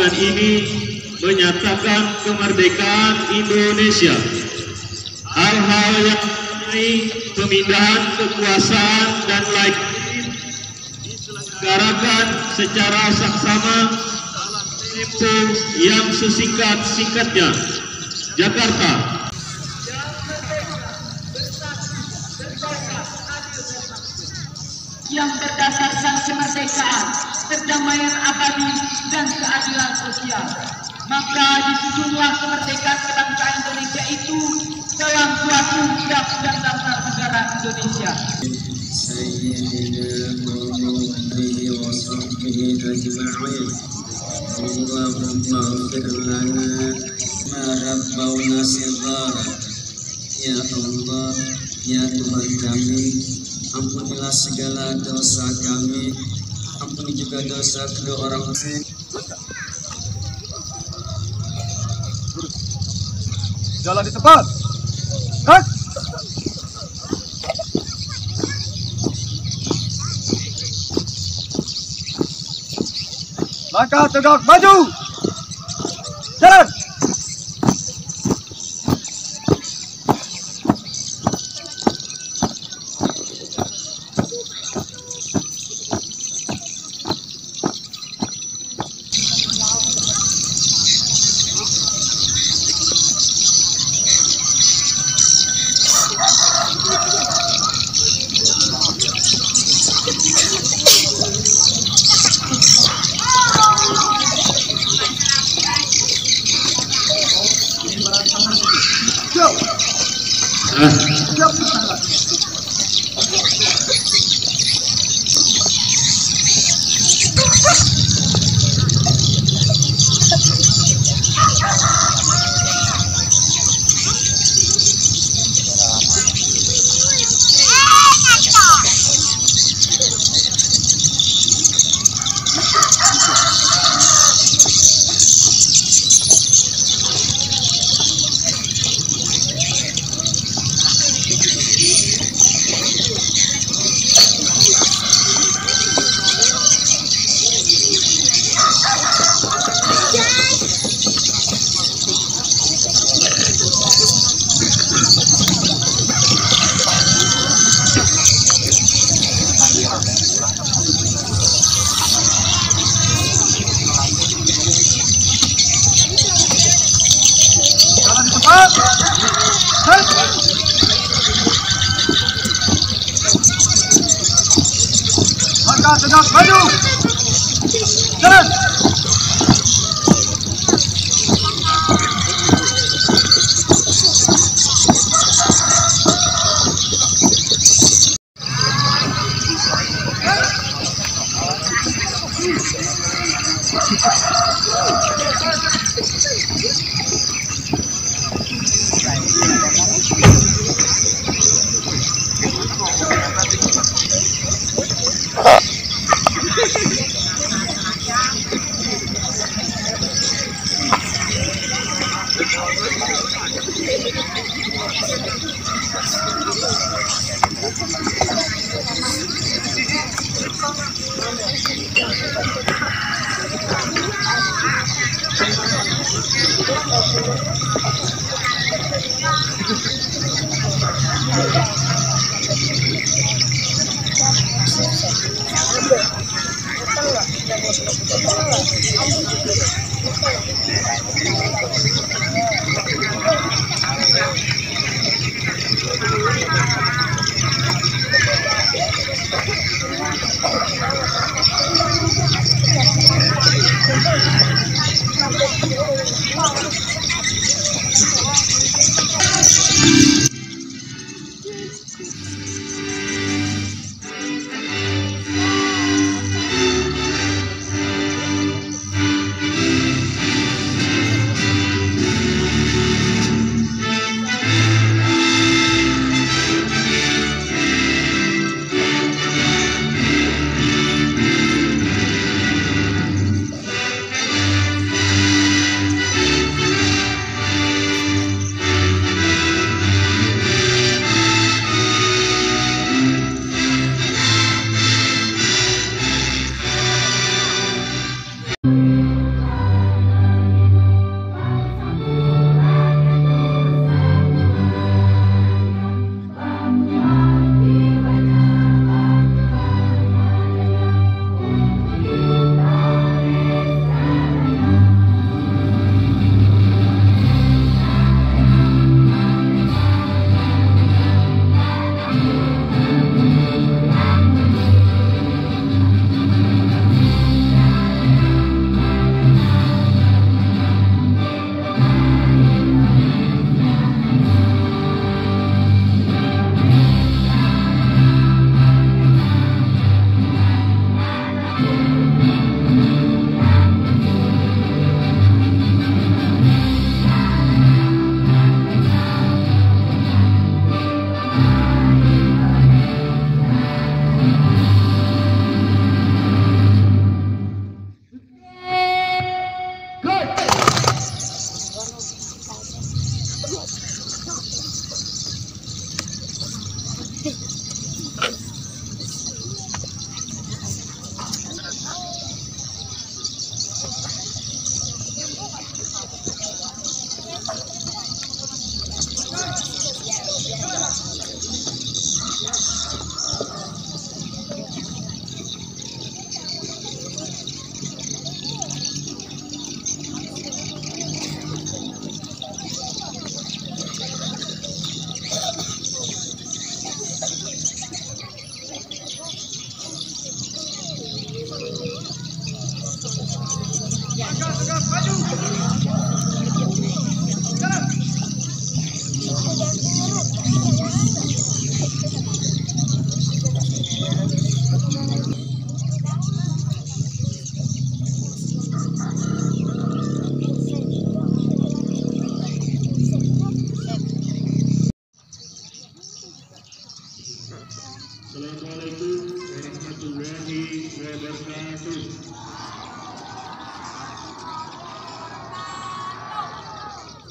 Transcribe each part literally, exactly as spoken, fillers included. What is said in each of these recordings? dengan ini menyatakan kemerdekaan Indonesia. Hal-hal yang mengenai pemindahan kekuasaan dan lain-lain diselenggarakan secara saksama dalam tempo yang sesingkat-singkatnya. Jakarta. Yang berdasar sang kemerdekaan, perdamaian abadi dan keadilan sosial. Maka disitulah kemerdekaan kebangsaan Indonesia itu dalam suatu undang dan dasar negara Indonesia. Ya Allah, ya Tuhan kami, ampunilah segala dosa kami, ampuni juga dosa kedua orang lain. Jalan di tempat. Hah? Langkah tegak maju. Jalan.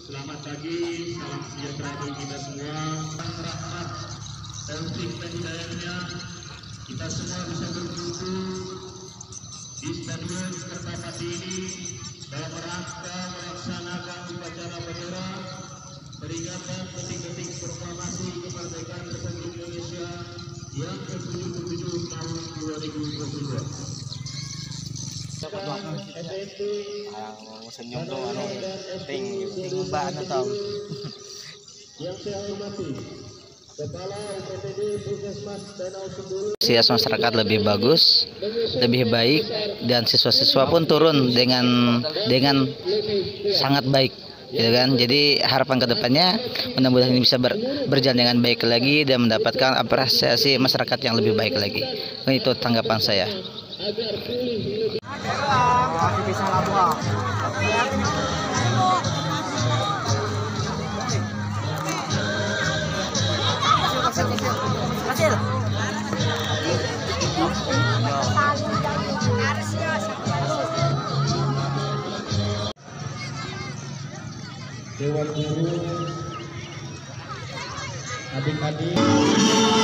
Selamat pagi, salam sejahtera bagi kita semua. Rahmat, taufik dan hidayahnya, kita semua bisa berkumpul di stadion Kertapati ini dalam rangka melaksanakan upacara bendera peringatan detik-detik proklamasi kemerdekaan Republik Indonesia yang ke tujuh puluh tujuh tahun dua ribu dua puluh dua. Senyum doang, ting, ting mbak atau sias masyarakat lebih bagus, lebih baik, dan siswa-siswa pun turun dengan dengan sangat baik, gitu kan? Jadi harapan kedepannya mudah-mudahan ini bisa ber, berjalan dengan baik lagi dan mendapatkan apresiasi masyarakat yang lebih baik lagi. Itu tanggapan saya. Masih bisa labuh. Dewan guru, adik-adik.